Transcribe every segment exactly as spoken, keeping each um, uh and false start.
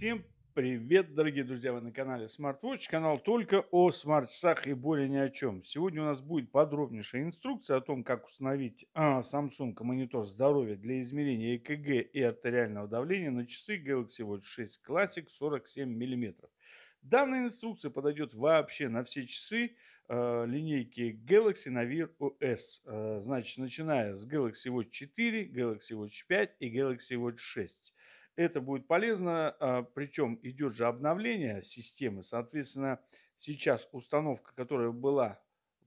Всем привет, дорогие друзья! Вы на канале SmartWatch, канал только о смарт-часах и более ни о чем. Сегодня у нас будет подробнейшая инструкция о том, как установить а, Samsung монитор здоровья для измерения ЭКГ и артериального давления на часы Galaxy Watch шесть Classic сорок семь миллиметров. Данная инструкция подойдет вообще на все часы э, линейки Galaxy на ви ар о эс. Э, значит, начиная с Galaxy Watch четыре, Galaxy Watch пять и Galaxy Watch шесть. Это будет полезно, э, причем идет же обновление системы. Соответственно, сейчас установка, которая была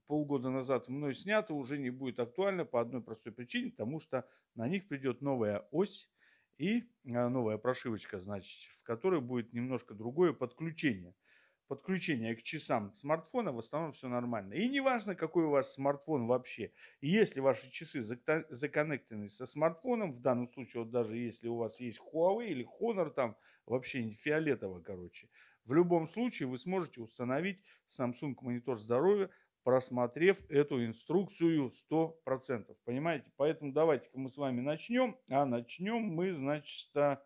полгода назад мной снята, уже не будет актуальна по одной простой причине, потому что на них придет новая ось. И новая прошивочка, значит, в которой будет немножко другое подключение. Подключение к часам смартфона, в основном все нормально. И не важно, какой у вас смартфон вообще. Если ваши часы законнектены со смартфоном, в данном случае, вот даже если у вас есть Huawei или Honor, там вообще фиолетово, короче. В любом случае вы сможете установить Samsung монитор здоровья, просмотрев эту инструкцию сто процентов. Понимаете? Поэтому давайте-ка мы с вами начнем. А начнем мы, значит, а,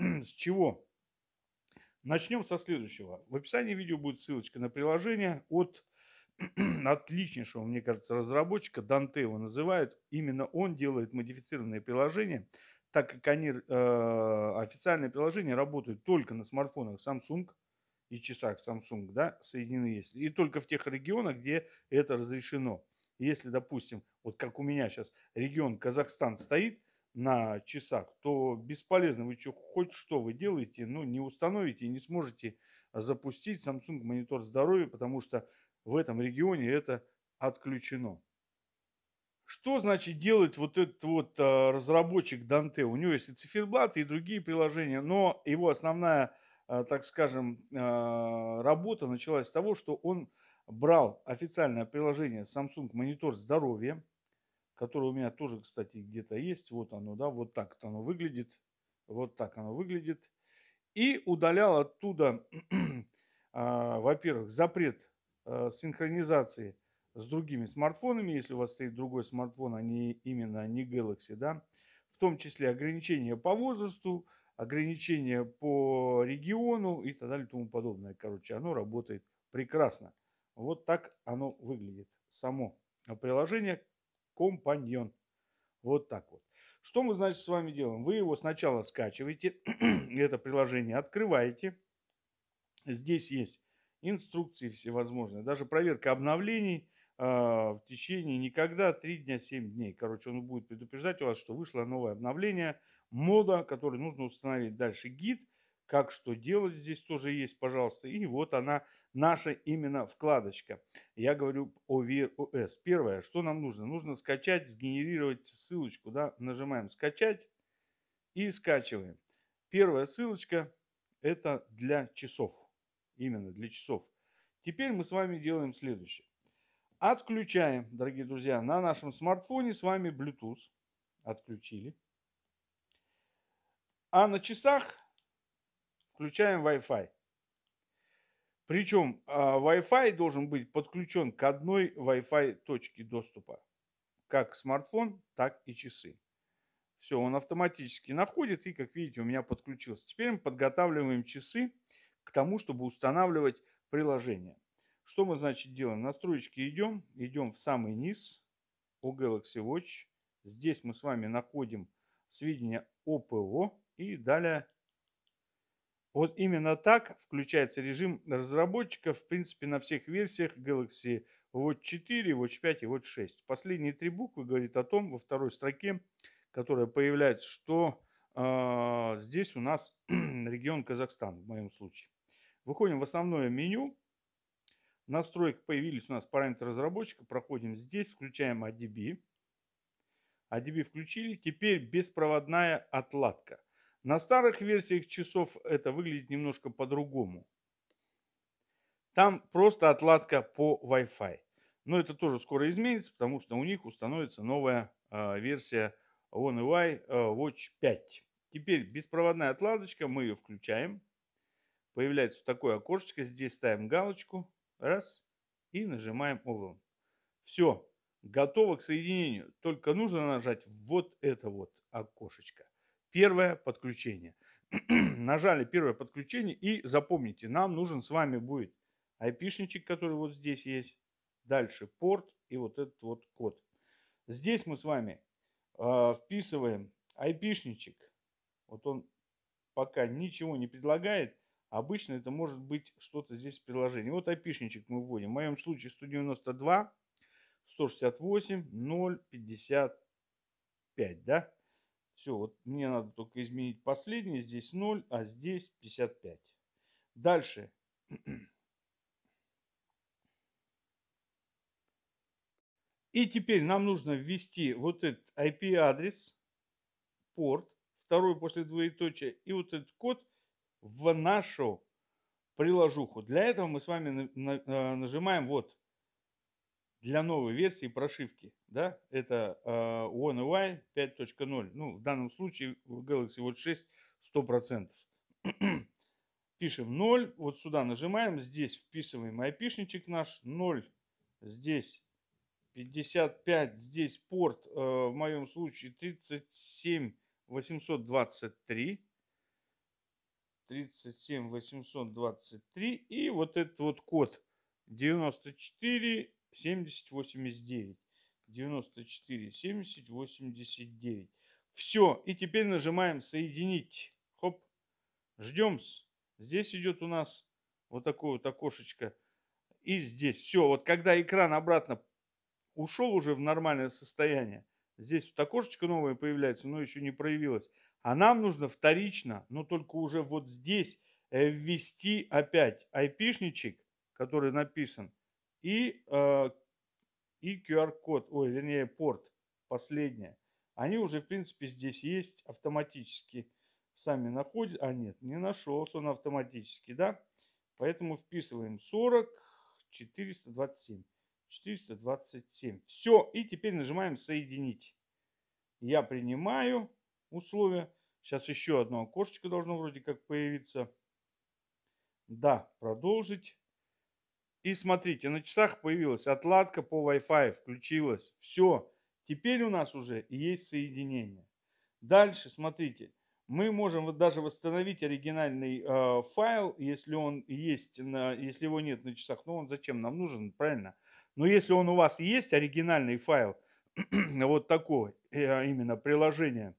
с чего? Начнем со следующего. В описании видео будет ссылочка на приложение от отличнейшего, мне кажется, разработчика. Данте его называют. Именно он делает модифицированные приложения, так как они, э, официальные приложения работают только на смартфонах Samsung и часах Samsung, да, соединены есть. И только в тех регионах, где это разрешено. Если, допустим, вот как у меня сейчас регион Казахстан стоит на часах, то бесполезно, вы что, хоть что вы делаете, но не установите и не сможете запустить Samsung монитор здоровья, потому что в этом регионе это отключено. Что значит делать вот этот вот а, разработчик Dante? У него есть и циферблаты, и другие приложения, но его основная, так скажем, работа началась с того, что он брал официальное приложение Samsung монитор здоровья, которое у меня тоже, кстати, где-то есть. Вот оно, да, вот так вот оно выглядит. Вот так оно выглядит. И удалял оттуда, во-первых, запрет синхронизации с другими смартфонами. Если у вас стоит другой смартфон, а не именно не Galaxy, да, в том числе ограничения по возрасту, ограничения по региону и так далее и тому подобное. Короче, оно работает прекрасно. Вот так оно выглядит. Само приложение компаньон. Вот так вот. Что мы, значит, с вами делаем? Вы его сначала скачиваете, это приложение открываете. Здесь есть инструкции всевозможные. Даже проверка обновлений э, в течение никогда три дня семь дней. Короче, он будет предупреждать у вас, что вышло новое обновление. Мода, который нужно установить. Дальше гид, как что делать, здесь тоже есть, пожалуйста. И вот она, наша именно вкладочка. Я говорю о ви ар о эс. Первое, что нам нужно? Нужно скачать, сгенерировать ссылочку. Да? Нажимаем скачать и скачиваем. Первая ссылочка — это для часов. Именно для часов. Теперь мы с вами делаем следующее. Отключаем, дорогие друзья, на нашем смартфоне с вами Bluetooth. Отключили. А на часах включаем Wi-Fi. Причем Wi-Fi должен быть подключен к одной Wi-Fi точке доступа. Как смартфон, так и часы. Все, он автоматически находит и, как видите, у меня подключился. Теперь мы подготавливаем часы к тому, чтобы устанавливать приложение. Что мы, значит, делаем? Настройки идем. Идем в самый низ. О Galaxy Watch. Здесь мы с вами находим сведения ОПО. И далее, вот именно так включается режим разработчика, в принципе, на всех версиях Galaxy Watch четыре, Watch пять и Watch шесть. Последние три буквы говорит о том, во второй строке, которая появляется, что э, здесь у нас регион Казахстан, в моем случае. Выходим в основное меню. Настройки появились у нас параметры разработчика. Проходим здесь, включаем эй ди би. эй ди би включили. Теперь беспроводная отладка. На старых версиях часов это выглядит немножко по-другому. Там просто отладка по Wi-Fi. Но это тоже скоро изменится, потому что у них установится новая э, версия One ю ай э, Watch пять. Теперь беспроводная отладочка, мы ее включаем. Появляется такое окошечко, здесь ставим галочку. Раз. И нажимаем Over. Все. Готово к соединению. Только нужно нажать вот это вот окошечко. Первое подключение. Нажали первое подключение и запомните, нам нужен с вами будет айпишничек, который вот здесь есть. Дальше порт и вот этот вот код. Здесь мы с вами э, вписываем айпишничек. Вот он пока ничего не предлагает. Обычно это может быть что-то здесь в приложении. Вот айпишничек мы вводим. В моем случае сто девяносто два, сто шестьдесят восемь, ноль пятьдесят пять. Да? Все, вот мне надо только изменить последний. Здесь ноль, а здесь пятьдесят пять. Дальше. И теперь нам нужно ввести вот этот ай пи-адрес, порт, второй после двоеточия, и вот этот код в нашу приложуху. Для этого мы с вами нажимаем вот для новой версии прошивки. Да? Это One ю ай пять точка ноль. Ну, в данном случае в Galaxy Watch шесть сто процентов. Пишем ноль. Вот сюда нажимаем. Здесь вписываем айпишничек наш. ноль. Здесь пятьдесят пять. Здесь порт, в моем случае тридцать семь восемьсот двадцать три. тридцать семь восемьсот двадцать три. И вот этот вот код девяносто четыре семьдесят восемьдесят девять. девяносто четыре семьдесят восемьдесят девять. Все. И теперь нажимаем соединить. Хоп. Ждем. Здесь идет у нас вот такое вот окошечко. И здесь. Все. Вот когда экран обратно ушел уже в нормальное состояние. Здесь вот окошечко новое появляется, но еще не проявилось. А нам нужно вторично, но только уже вот здесь ввести опять айпишничек, который написан, и, э, и ку ар-код, ой, вернее порт, последнее. Они уже, в принципе, здесь есть автоматически. Сами находят, а нет, не нашелся он автоматически, да? Поэтому вписываем сорок, четыреста двадцать семь, четыреста двадцать семь. Все, и теперь нажимаем соединить. Я принимаю условия. Сейчас еще одно окошечко должно вроде как появиться. Да, продолжить. И смотрите, на часах появилась отладка по Wi-Fi, включилась. Все, теперь у нас уже есть соединение. Дальше, смотрите, мы можем вот даже восстановить оригинальный э, файл, если он есть, на, если его нет на часах. Ну, он зачем нам нужен, правильно? Но если он у вас есть, оригинальный файл вот такого э, именно приложения,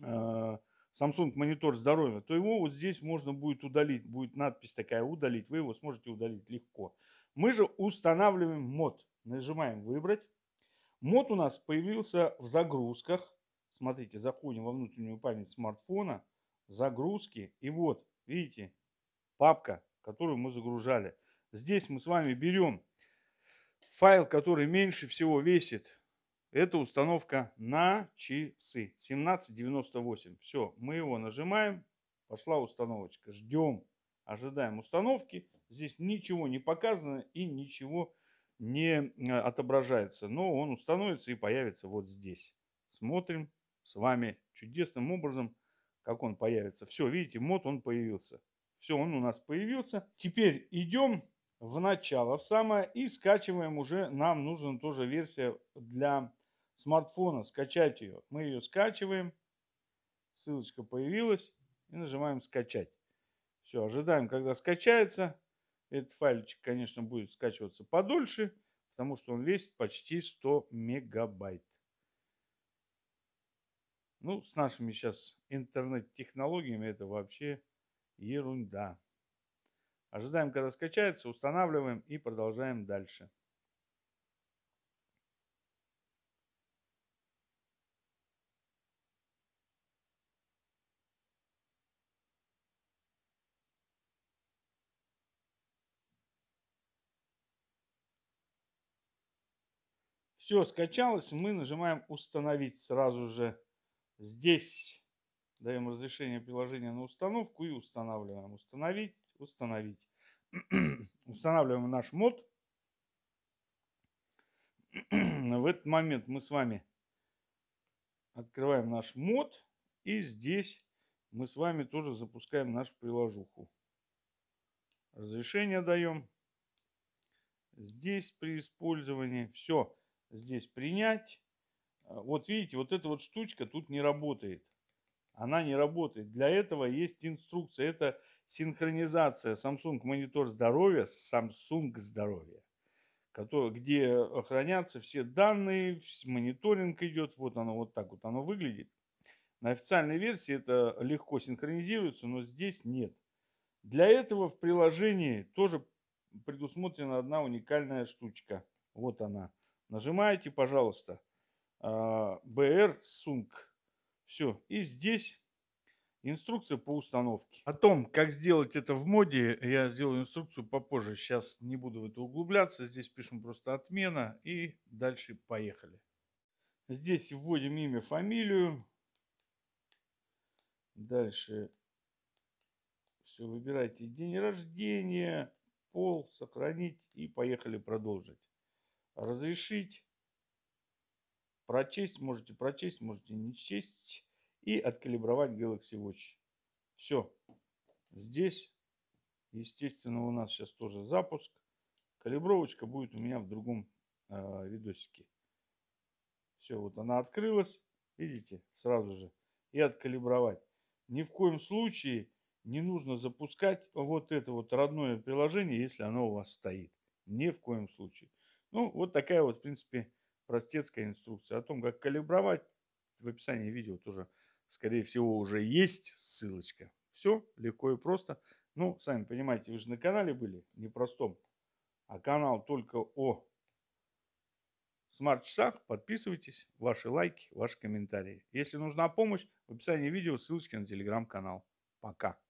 Samsung монитор здоровья, то его вот здесь можно будет удалить. Будет надпись такая удалить. Вы его сможете удалить легко. Мы же устанавливаем мод. Нажимаем выбрать. Мод у нас появился в загрузках. Смотрите, заходим во внутреннюю память смартфона. Загрузки. И вот, видите, папка, которую мы загружали. Здесь мы с вами берем файл, который меньше всего весит. Это установка на часы семнадцать девяносто восемь. Все, мы его нажимаем. Пошла установочка. Ждем, ожидаем установки. Здесь ничего не показано и ничего не отображается. Но он установится и появится вот здесь. Смотрим с вами чудесным образом, как он появится. Все, видите, мод он появился. Все, он у нас появился. Теперь идем в начало, в самое, и скачиваем уже. Нам нужна тоже версия для смартфона, скачать ее. Мы ее скачиваем, ссылочка появилась, и нажимаем скачать. Все, ожидаем, когда скачается. Этот файличек, конечно, будет скачиваться подольше, потому что он весит почти сто мегабайт. Ну, с нашими сейчас интернет-технологиями это вообще ерунда. Ожидаем, когда скачается, устанавливаем и продолжаем дальше. Все, скачалось. Мы нажимаем «Установить» сразу же. Здесь даем разрешение приложения на установку и устанавливаем. «Установить», «Установить». Устанавливаем наш мод. В этот момент мы с вами открываем наш мод. И здесь мы с вами тоже запускаем нашу приложуху. Разрешение даем. Здесь при использовании. Все. Здесь принять. Вот видите, вот эта вот штучка тут не работает. она не работает. Для этого есть инструкция. Это синхронизация Samsung Monitor здоровья с Samsung здоровья, где хранятся все данные, мониторинг идет. Вот оно вот так вот оно выглядит. На официальной версии это легко синхронизируется, но здесь нет. Для этого в приложении тоже предусмотрена одна уникальная штучка. Вот она. Нажимаете, пожалуйста, би ар Sunk. Все. И здесь инструкция по установке. О том, как сделать это в моде, я сделаю инструкцию попозже. Сейчас не буду в это углубляться. Здесь пишем просто отмена и дальше поехали. Здесь вводим имя, фамилию. Дальше все, выбирайте день рождения, пол, сохранить и поехали продолжить. Разрешить, прочесть, можете прочесть, можете не честь. И откалибровать Galaxy Watch. Все. Здесь, естественно, у нас сейчас тоже запуск. Калибровочка будет у меня в другом э, видосике. Все, вот она открылась. Видите, сразу же. И откалибровать. Ни в коем случае не нужно запускать вот это вот родное приложение, если оно у вас стоит. Ни в коем случае. Ну, вот такая вот, в принципе, простецкая инструкция о том, как калибровать. В описании видео тоже, скорее всего, уже есть ссылочка. Все легко и просто. Ну, сами понимаете, вы же на канале были, не простом, а канал только о смарт-часах. Подписывайтесь, ваши лайки, ваши комментарии. Если нужна помощь, в описании видео ссылочки на телеграм-канал. Пока.